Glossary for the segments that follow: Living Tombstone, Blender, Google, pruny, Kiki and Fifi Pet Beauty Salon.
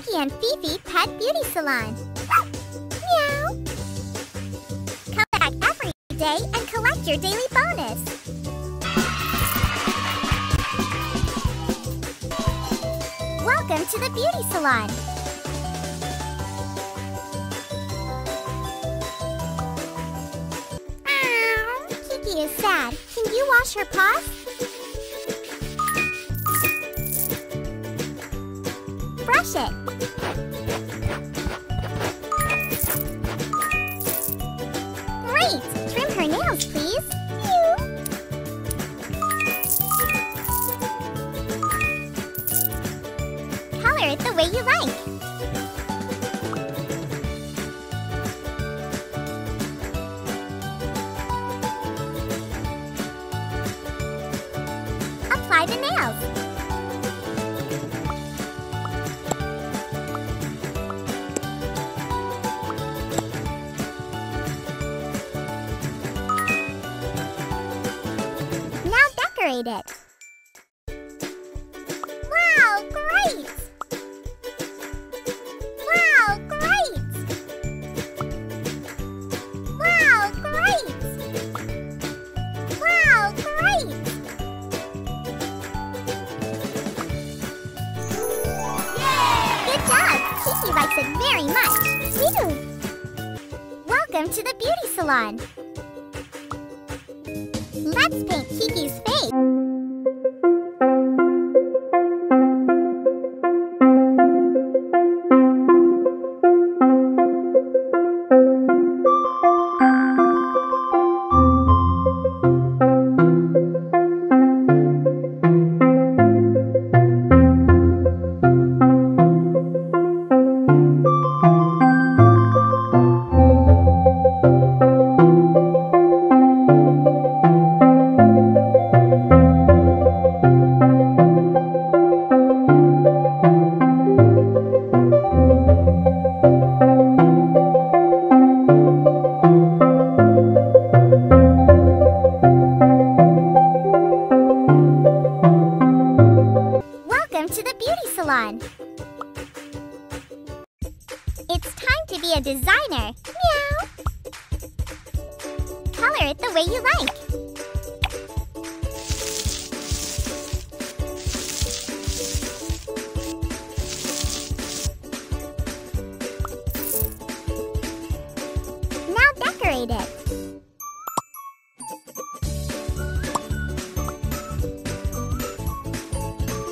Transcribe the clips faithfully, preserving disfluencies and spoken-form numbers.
Kiki and Fifi Pet Beauty Salon. Meow! Come back every day and collect your daily bonus. Welcome to the beauty salon. Ow! Kiki is sad. Can you wash her paws? Brush it. Great! Trim her nails, please. Meow. Color it the way you like. Apply the nails. It. Wow, great! Wow, great! Wow, great! Wow, great! Yay! Good job! Kiki likes it very much. Ew. Welcome to the beauty salon. Let's paint Kiki's face. Salon. It's time to be a designer. Meow! Color it the way you like. Now decorate it.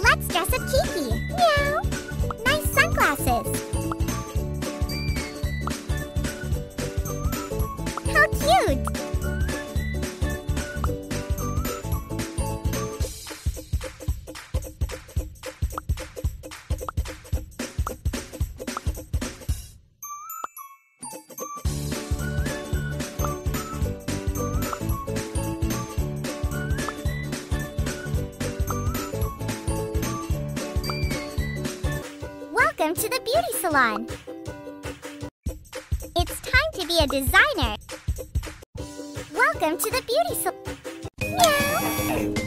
Let's dress up Kiki. Meow! Nice sunglasses! How cute! Welcome to the beauty salon. It's time to be a designer. Welcome to the beauty salon. Meow! Music.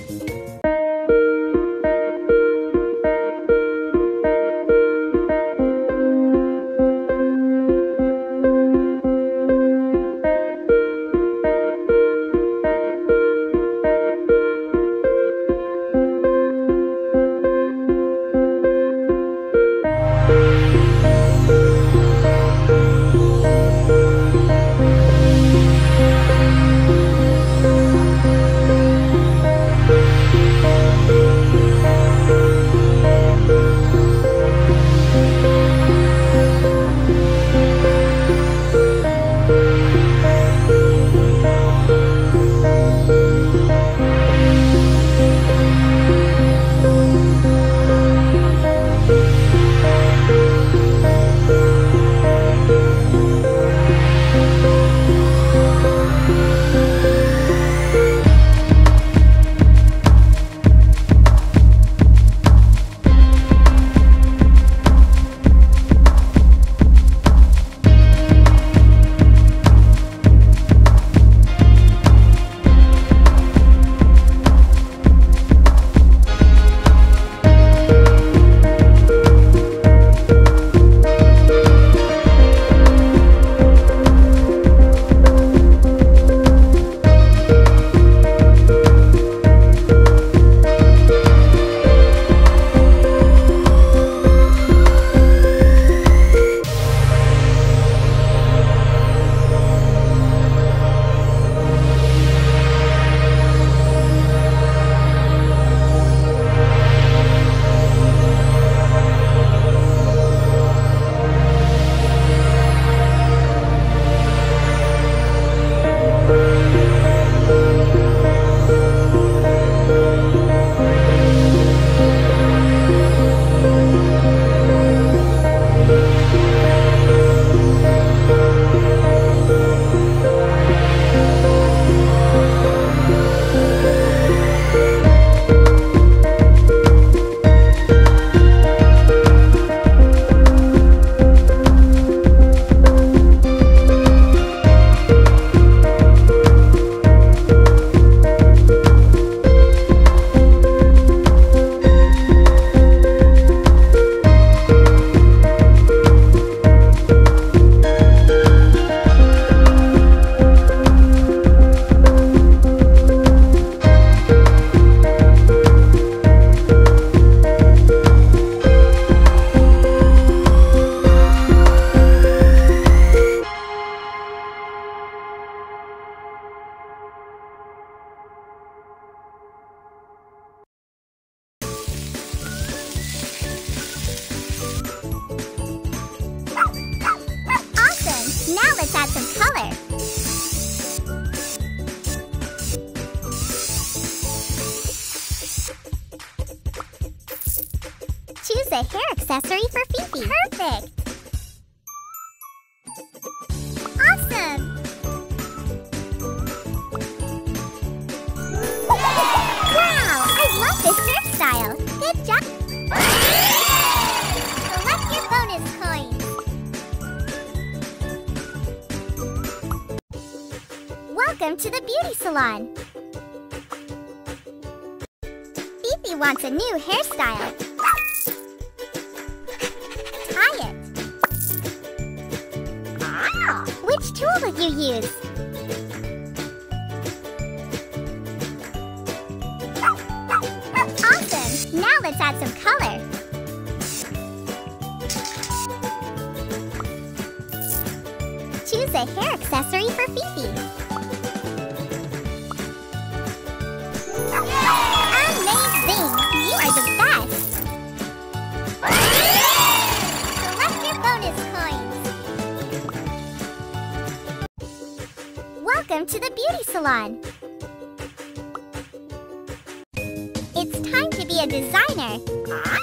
accessory for Fifi. Perfect! Awesome! Wow! I love this surf style! Good job! Collect your bonus coins! Welcome to the beauty salon! Fifi wants a new hairstyle. Tie it. Which tool would you use? Awesome! Now let's add some color. Choose a hair accessory for Fifi. Welcome to the beauty salon! It's time to be a designer! Ah.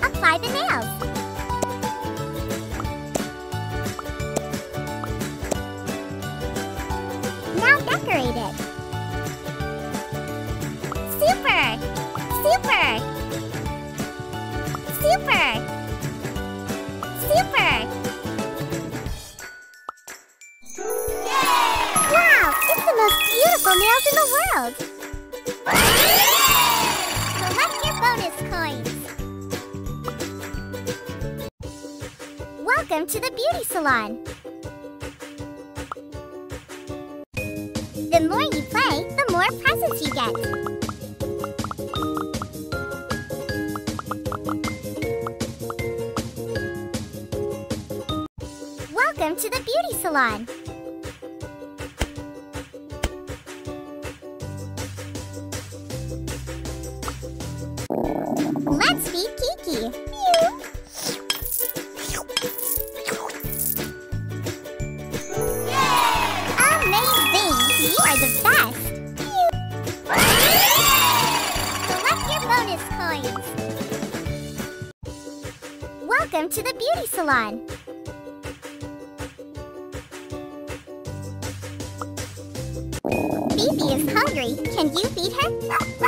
Apply the nails. Now decorate it. Super! Super! Super! Super! Yay! Wow! It's the most beautiful nails in the world! Collect your bonus coins! Welcome to the beauty salon! The more you play, the more presents you get! Welcome to the beauty salon! Let's feed Kiki! Pew! The best! Collect your bonus coins! Welcome to the beauty salon! Fifi Fifi is hungry. Can you feed her?